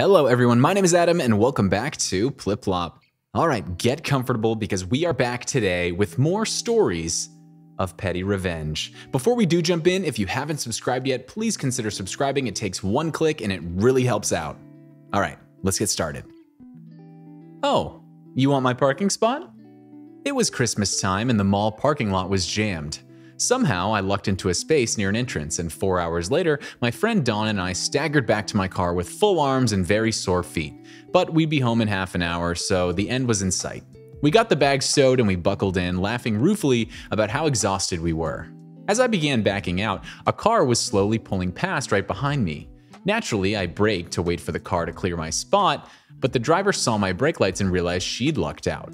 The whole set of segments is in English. Hello everyone, my name is Adam and welcome back to Pliplop. All right, get comfortable because we are back today with more stories of petty revenge. Before we do jump in, if you haven't subscribed yet, please consider subscribing. It takes one click and it really helps out. All right, let's get started. Oh, you want my parking spot? It was Christmas time and the mall parking lot was jammed. Somehow, I lucked into a space near an entrance, and 4 hours later, my friend Dawn and I staggered back to my car with full arms and very sore feet. But we'd be home in half an hour, so the end was in sight. We got the bags stowed and we buckled in, laughing ruefully about how exhausted we were. As I began backing out, a car was slowly pulling past right behind me. Naturally, I braked to wait for the car to clear my spot, but the driver saw my brake lights and realized she'd lucked out.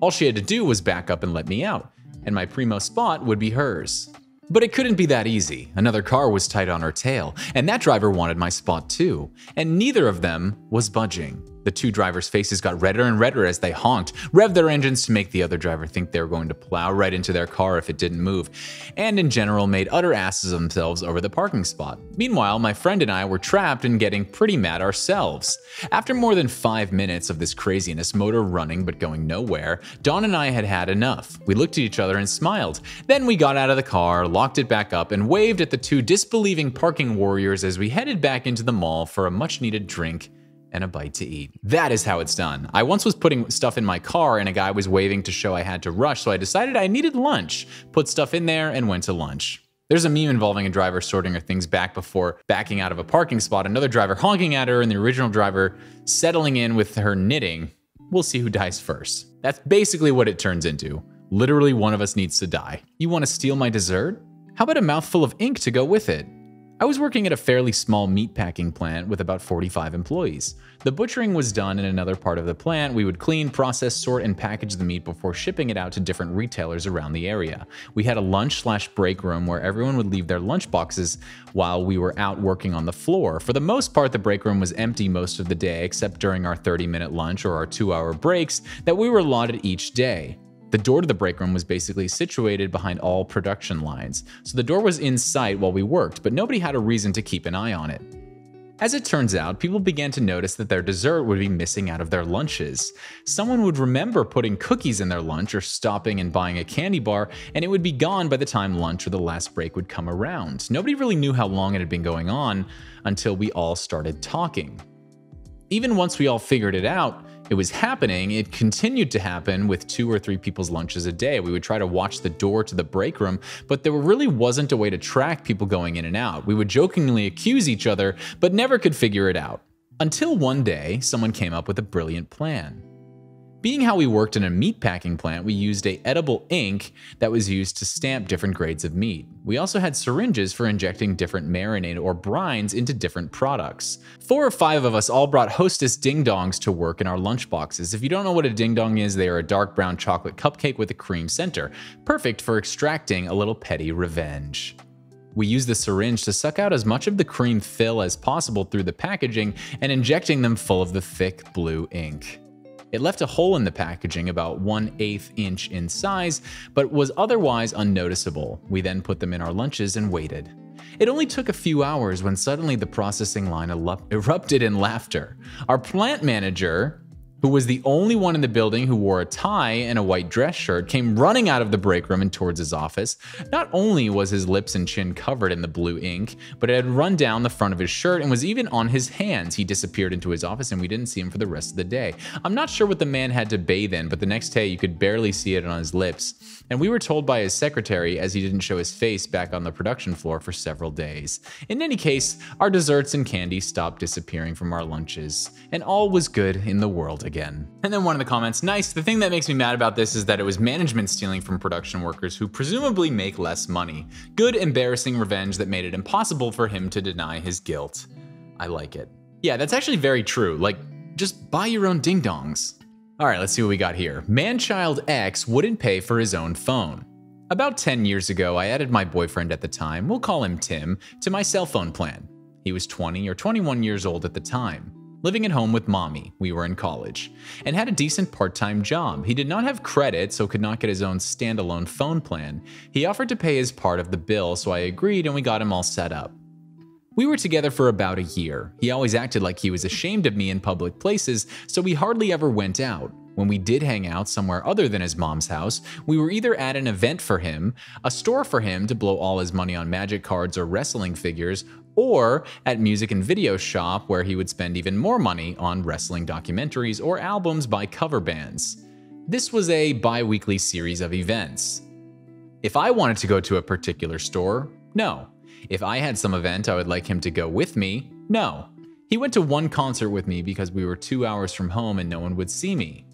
All she had to do was back up and let me out, and my primo spot would be hers. But it couldn't be that easy. Another car was tight on her tail, and that driver wanted my spot too, and neither of them was budging. The two drivers' faces got redder and redder as they honked, revved their engines to make the other driver think they were going to plow right into their car if it didn't move, and in general made utter asses of themselves over the parking spot. Meanwhile, my friend and I were trapped and getting pretty mad ourselves. After more than 5 minutes of this craziness, motor running but going nowhere, Dawn and I had had enough. We looked at each other and smiled. Then we got out of the car, locked it back up, and waved at the two disbelieving parking warriors as we headed back into the mall for a much-needed drink and a bite to eat. That is how it's done. I once was putting stuff in my car and a guy was waving to show I had to rush, so I decided I needed lunch, put stuff in there, and went to lunch. There's a meme involving a driver sorting her things back before backing out of a parking spot, another driver honking at her, and the original driver settling in with her knitting. We'll see who dies first. That's basically what it turns into. Literally one of us needs to die. You want to steal my dessert? How about a mouthful of ink to go with it? I was working at a fairly small meatpacking plant with about 45 employees. The butchering was done in another part of the plant. We would clean, process, sort, and package the meat before shipping it out to different retailers around the area. We had a lunch/break room where everyone would leave their lunch boxes while we were out working on the floor. For the most part, the break room was empty most of the day, except during our 30-minute lunch or our 2-hour breaks that we were allotted each day. The door to the break room was basically situated behind all production lines, so the door was in sight while we worked, but nobody had a reason to keep an eye on it. As it turns out, people began to notice that their dessert would be missing out of their lunches. Someone would remember putting cookies in their lunch or stopping and buying a candy bar, and it would be gone by the time lunch or the last break would come around. Nobody really knew how long it had been going on until we all started talking. Even once we all figured it out, it was happening. It continued to happen with 2 or 3 people's lunches a day. We would try to watch the door to the break room, but there really wasn't a way to track people going in and out. We would jokingly accuse each other, but never could figure it out. Until one day, someone came up with a brilliant plan. Being how we worked in a meatpacking plant, we used an edible ink that was used to stamp different grades of meat. We also had syringes for injecting different marinade or brines into different products. 4 or 5 of us all brought Hostess Ding Dongs to work in our lunchboxes. If you don't know what a ding dong is, they are a dark brown chocolate cupcake with a cream center, perfect for extracting a little petty revenge. We used the syringe to suck out as much of the cream fill as possible through the packaging and injecting them full of the thick blue ink. It left a hole in the packaging about 1/8 inch in size, but was otherwise unnoticeable. We then put them in our lunches and waited. It only took a few hours when suddenly the processing line erupted in laughter. Our plant manager, who was the only one in the building who wore a tie and a white dress shirt, came running out of the break room and towards his office. Not only was his lips and chin covered in the blue ink, but it had run down the front of his shirt and was even on his hands. He disappeared into his office and we didn't see him for the rest of the day. I'm not sure what the man had to bathe in, but the next day you could barely see it on his lips. And we were told by his secretary as he didn't show his face back on the production floor for several days. In any case, our desserts and candy stopped disappearing from our lunches and all was good in the world again. And then one of the comments, nice, the thing that makes me mad about this is that it was management stealing from production workers who presumably make less money. Good, embarrassing revenge that made it impossible for him to deny his guilt. I like it. Yeah, that's actually very true. Like, just buy your own ding dongs. All right, let's see what we got here. Man-child X wouldn't pay for his own phone. About 10 years ago, I added my boyfriend at the time, we'll call him Tim, to my cell phone plan. He was 20 or 21 years old at the time. Living at home with mommy, we were in college, and had a decent part-time job. He did not have credit, so could not get his own standalone phone plan. He offered to pay his part of the bill, so I agreed and we got him all set up. We were together for about a year. He always acted like he was ashamed of me in public places, so we hardly ever went out. When we did hang out somewhere other than his mom's house, we were either at an event for him, a store for him to blow all his money on magic cards or wrestling figures, or at music and video shop where he would spend even more money on wrestling documentaries or albums by cover bands. This was a bi-weekly series of events. If I wanted to go to a particular store, no. If I had some event I would like him to go with me, no. He went to one concert with me because we were 2 hours from home and no one would see me.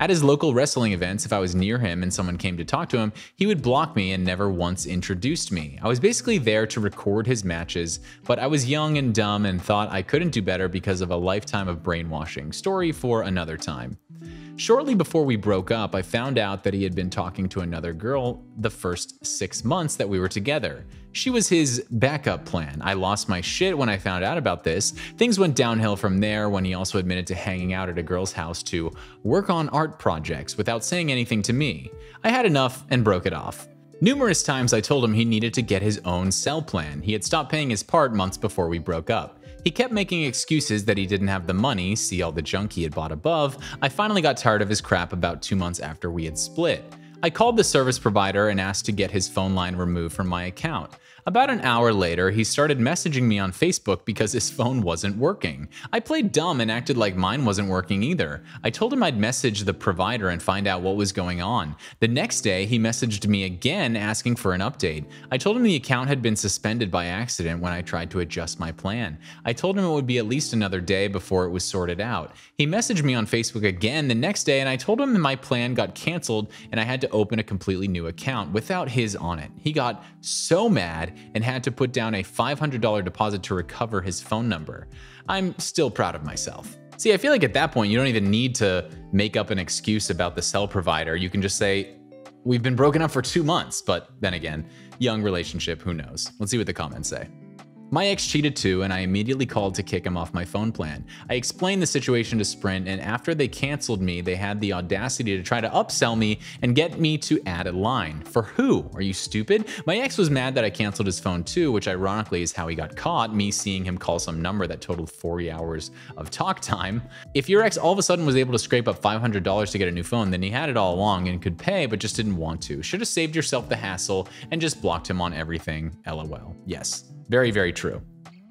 At his local wrestling events, if I was near him and someone came to talk to him, he would block me and never once introduced me. I was basically there to record his matches, but I was young and dumb and thought I couldn't do better because of a lifetime of brainwashing. Story for another time. Shortly before we broke up, I found out that he had been talking to another girl the first 6 months that we were together. She was his backup plan. I lost my shit when I found out about this. Things went downhill from there when he also admitted to hanging out at a girl's house to work on art projects without saying anything to me. I had enough and broke it off. Numerous times I told him he needed to get his own cell plan. He had stopped paying his part months before we broke up. He kept making excuses that he didn't have the money, see all the junk he had bought above. I finally got tired of his crap about 2 months after we had split. I called the service provider and asked to get his phone line removed from my account. About an hour later, he started messaging me on Facebook because his phone wasn't working. I played dumb and acted like mine wasn't working either. I told him I'd message the provider and find out what was going on. The next day, he messaged me again asking for an update. I told him the account had been suspended by accident when I tried to adjust my plan. I told him it would be at least another day before it was sorted out. He messaged me on Facebook again the next day and I told him my plan got canceled and I had to open a completely new account without his on it. He got so mad and had to put down a $500 deposit to recover his phone number. I'm still proud of myself. See, I feel like at that point, you don't even need to make up an excuse about the cell provider. You can just say, we've been broken up for 2 months, but then again, young relationship, who knows? Let's see what the comments say. My ex cheated too, and I immediately called to kick him off my phone plan. I explained the situation to Sprint, and after they canceled me, they had the audacity to try to upsell me and get me to add a line. For who? Are you stupid? My ex was mad that I canceled his phone too, which ironically is how he got caught, me seeing him call some number that totaled 40 hours of talk time. If your ex all of a sudden was able to scrape up $500 to get a new phone, then he had it all along and could pay, but just didn't want to. Should have saved yourself the hassle and just blocked him on everything, LOL. Yes. Very, very true.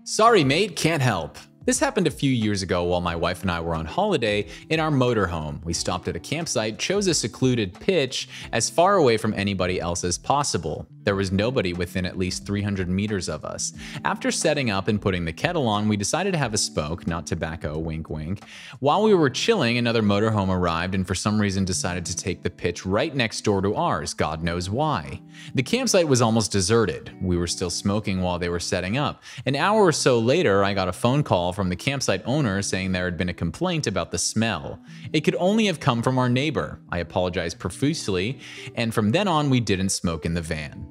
Sorry, mate, can't help. This happened a few years ago while my wife and I were on holiday in our motorhome. We stopped at a campsite, chose a secluded pitch as far away from anybody else as possible. There was nobody within at least 300 meters of us. After setting up and putting the kettle on, we decided to have a smoke, not tobacco, wink wink. While we were chilling, another motorhome arrived and for some reason decided to take the pitch right next door to ours, God knows why. The campsite was almost deserted. We were still smoking while they were setting up. An hour or so later, I got a phone call from the campsite owner saying there had been a complaint about the smell. It could only have come from our neighbor. I apologized profusely, and from then on, we didn't smoke in the van.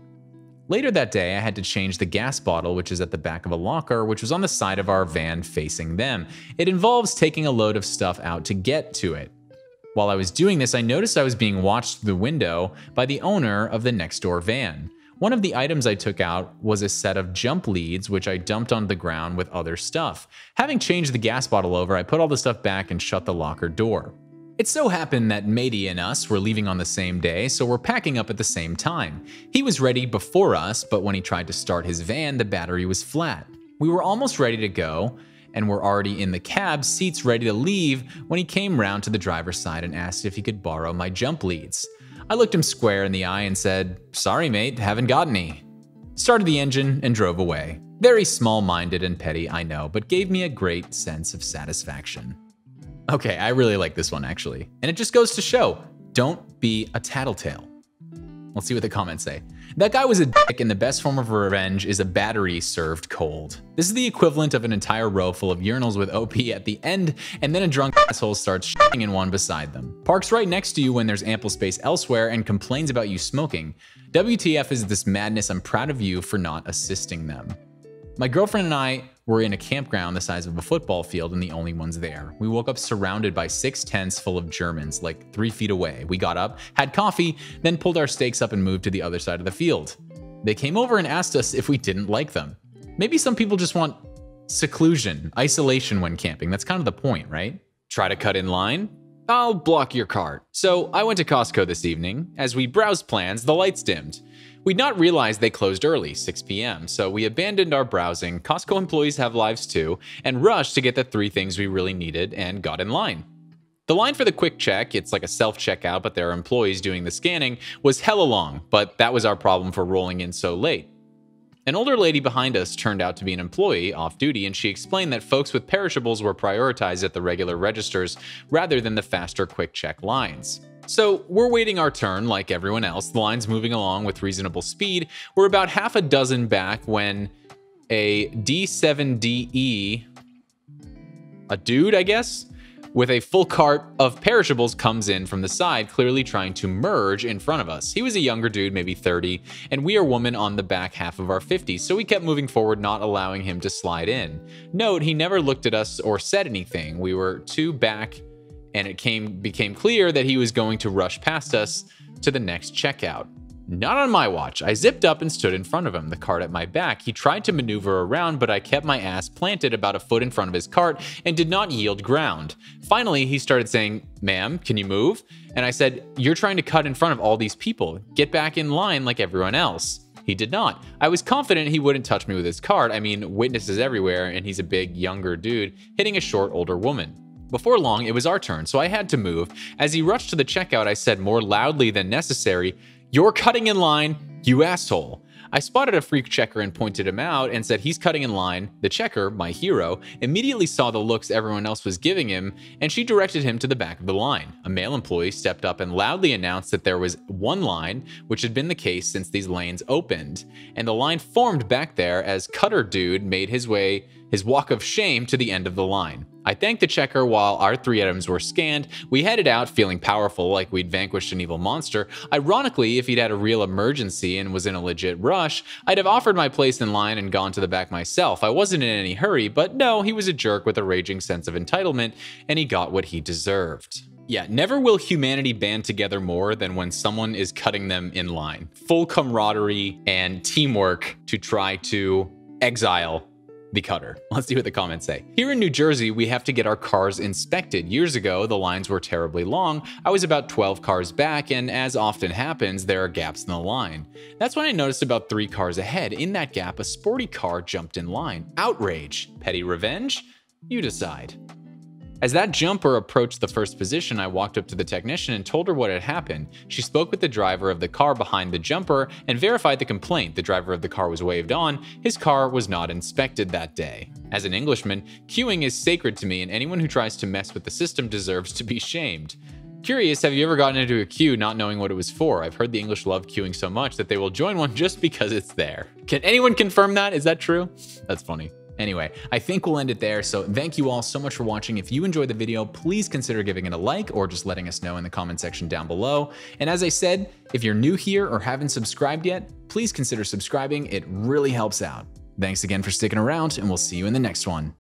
Later that day, I had to change the gas bottle, which is at the back of a locker, which was on the side of our van facing them. It involves taking a load of stuff out to get to it. While I was doing this, I noticed I was being watched through the window by the owner of the next door van. One of the items I took out was a set of jump leads, which I dumped on the ground with other stuff. Having changed the gas bottle over, I put all the stuff back and shut the locker door. It so happened that Matey and us were leaving on the same day, so we're packing up at the same time. He was ready before us, but when he tried to start his van, the battery was flat. We were almost ready to go, and were already in the cab, seats ready to leave, when he came round to the driver's side and asked if he could borrow my jump leads. I looked him square in the eye and said, "Sorry, mate, haven't got any." Started the engine and drove away. Very small-minded and petty, I know, but gave me a great sense of satisfaction. Okay, I really like this one, actually. And it just goes to show, don't be a tattletale. Let's see what the comments say. That guy was a dick, and the best form of revenge is a battery served cold. This is the equivalent of an entire row full of urinals with OP at the end, and then a drunk asshole starts shitting in one beside them. Parks right next to you when there's ample space elsewhere and complains about you smoking. WTF is this madness? I'm proud of you for not assisting them. My girlfriend and I were in a campground the size of a football field and the only ones there. We woke up surrounded by 6 tents full of Germans, like 3 feet away. We got up, had coffee, then pulled our stakes up and moved to the other side of the field. They came over and asked us if we didn't like them. Maybe some people just want seclusion, isolation when camping. That's kind of the point, right? Try to cut in line? I'll block your cart. So I went to Costco this evening. As we browsed plans, the lights dimmed. We'd not realized they closed early, 6 p.m., so we abandoned our browsing. Costco employees have lives too, and rushed to get the three things we really needed and got in line. The line for the quick check, it's like a self-checkout, but there are employees doing the scanning, was hella long, but that was our problem for rolling in so late. An older lady behind us turned out to be an employee off-duty, and she explained that folks with perishables were prioritized at the regular registers rather than the faster quick check lines. So we're waiting our turn like everyone else, the line's moving along with reasonable speed. We're about half a dozen back when a D7DE, a dude, I guess, with a full cart of perishables comes in from the side, clearly trying to merge in front of us. He was a younger dude, maybe 30, and we are women on the back half of our 50s, so we kept moving forward, not allowing him to slide in. Note, he never looked at us or said anything. We were two back, and it became clear that he was going to rush past us to the next checkout. Not on my watch. I zipped up and stood in front of him, the cart at my back. He tried to maneuver around, but I kept my ass planted about a foot in front of his cart and did not yield ground. Finally, he started saying, "Ma'am, can you move?" And I said, "You're trying to cut in front of all these people. Get back in line like everyone else." He did not. I was confident he wouldn't touch me with his cart. I mean, witnesses everywhere, and he's a big, younger dude hitting a short, older woman. Before long, it was our turn, so I had to move. As he rushed to the checkout, I said more loudly than necessary, "You're cutting in line, you asshole." I spotted a freak checker and pointed him out and said he's cutting in line. The checker, my hero, immediately saw the looks everyone else was giving him, and she directed him to the back of the line. A male employee stepped up and loudly announced that there was one line, which had been the case since these lanes opened. And the line formed back there as Cutter Dude made his walk of shame to the end of the line. I thanked the checker while our three items were scanned. We headed out feeling powerful, like we'd vanquished an evil monster. Ironically, if he'd had a real emergency and was in a legit rush, I'd have offered my place in line and gone to the back myself. I wasn't in any hurry, but no, he was a jerk with a raging sense of entitlement, and he got what he deserved. Yeah, never will humanity band together more than when someone is cutting them in line. Full camaraderie and teamwork to try to exile the cutter. Let's see what the comments say. Here in New Jersey, we have to get our cars inspected. Years ago, the lines were terribly long. I was about 12 cars back, and as often happens, there are gaps in the line. That's when I noticed about 3 cars ahead. In that gap, a sporty car jumped in line. Outrage. Petty revenge? You decide. As that jumper approached the first position, I walked up to the technician and told her what had happened. She spoke with the driver of the car behind the jumper and verified the complaint. The driver of the car was waved on. His car was not inspected that day. As an Englishman, queuing is sacred to me, and anyone who tries to mess with the system deserves to be shamed. Curious, have you ever gotten into a queue not knowing what it was for? I've heard the English love queuing so much that they will join one just because it's there. Can anyone confirm that? Is that true? That's funny. Anyway, I think we'll end it there. So thank you all so much for watching. If you enjoyed the video, please consider giving it a like or just letting us know in the comment section down below. And as I said, if you're new here or haven't subscribed yet, please consider subscribing. It really helps out. Thanks again for sticking around, and we'll see you in the next one.